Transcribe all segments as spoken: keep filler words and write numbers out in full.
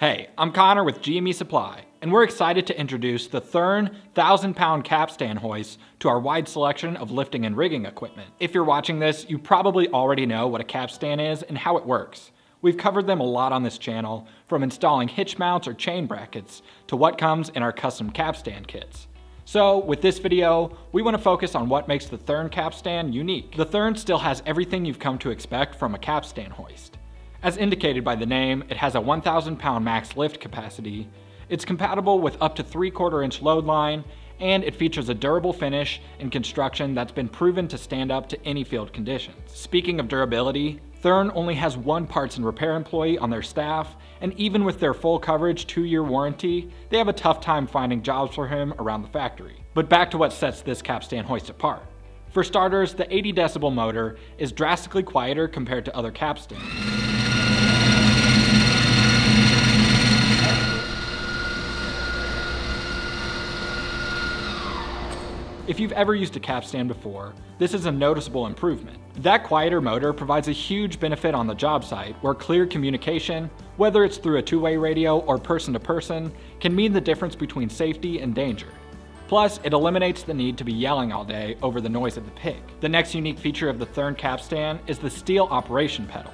Hey, I'm Connor with G M E Supply, and we're excited to introduce the Thern one thousand pound capstan hoist to our wide selection of lifting and rigging equipment. If you're watching this, you probably already know what a capstan is and how it works. We've covered them a lot on this channel, from installing hitch mounts or chain brackets to what comes in our custom capstan kits. So with this video, we want to focus on what makes the Thern capstan unique. The Thern still has everything you've come to expect from a capstan hoist. As indicated by the name, it has a one thousand pound max lift capacity, it's compatible with up to three quarter inch load line, and it features a durable finish and construction that's been proven to stand up to any field conditions. Speaking of durability, Thern only has one parts and repair employee on their staff, and even with their full coverage two year warranty, they have a tough time finding jobs for him around the factory. But back to what sets this capstan hoist apart. For starters, the eighty decibel motor is drastically quieter compared to other capstans. If you've ever used a capstan before, this is a noticeable improvement. That quieter motor provides a huge benefit on the job site, where clear communication, whether it's through a two way radio or person-to-person, can mean the difference between safety and danger. Plus, it eliminates the need to be yelling all day over the noise of the pig. The next unique feature of the Thern capstan is the steel operation pedal.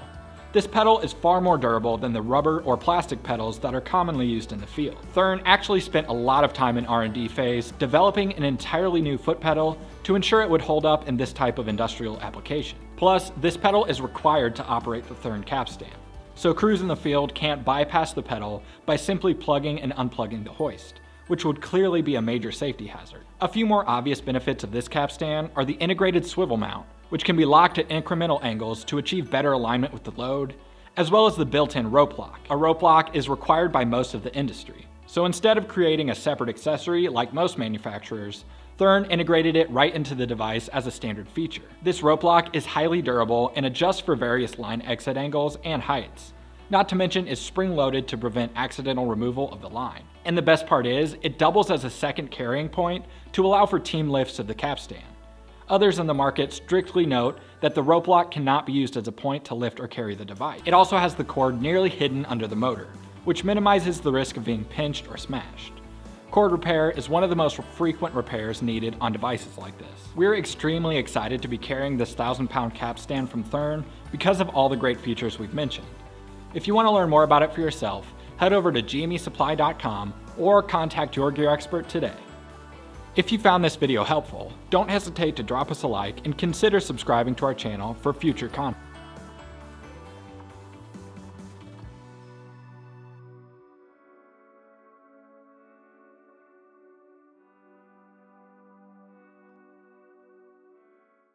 This pedal is far more durable than the rubber or plastic pedals that are commonly used in the field. Thern actually spent a lot of time in R and D phase developing an entirely new foot pedal to ensure it would hold up in this type of industrial application. Plus, this pedal is required to operate the Thern capstan, so crews in the field can't bypass the pedal by simply plugging and unplugging the hoist, which would clearly be a major safety hazard. A few more obvious benefits of this capstan are the integrated swivel mount, which can be locked at incremental angles to achieve better alignment with the load, as well as the built-in rope lock. A rope lock is required by most of the industry. So instead of creating a separate accessory like most manufacturers, Thern integrated it right into the device as a standard feature. This rope lock is highly durable and adjusts for various line exit angles and heights, not to mention is spring-loaded to prevent accidental removal of the line. And the best part is, it doubles as a second carrying point to allow for team lifts of the capstan. Others in the market strictly note that the rope lock cannot be used as a point to lift or carry the device. It also has the cord nearly hidden under the motor, which minimizes the risk of being pinched or smashed. Cord repair is one of the most frequent repairs needed on devices like this. We're extremely excited to be carrying this one thousand pound capstan from Thern because of all the great features we've mentioned. If you want to learn more about it for yourself, head over to G M E supply dot com or contact your gear expert today. If you found this video helpful, don't hesitate to drop us a like and consider subscribing to our channel for future content.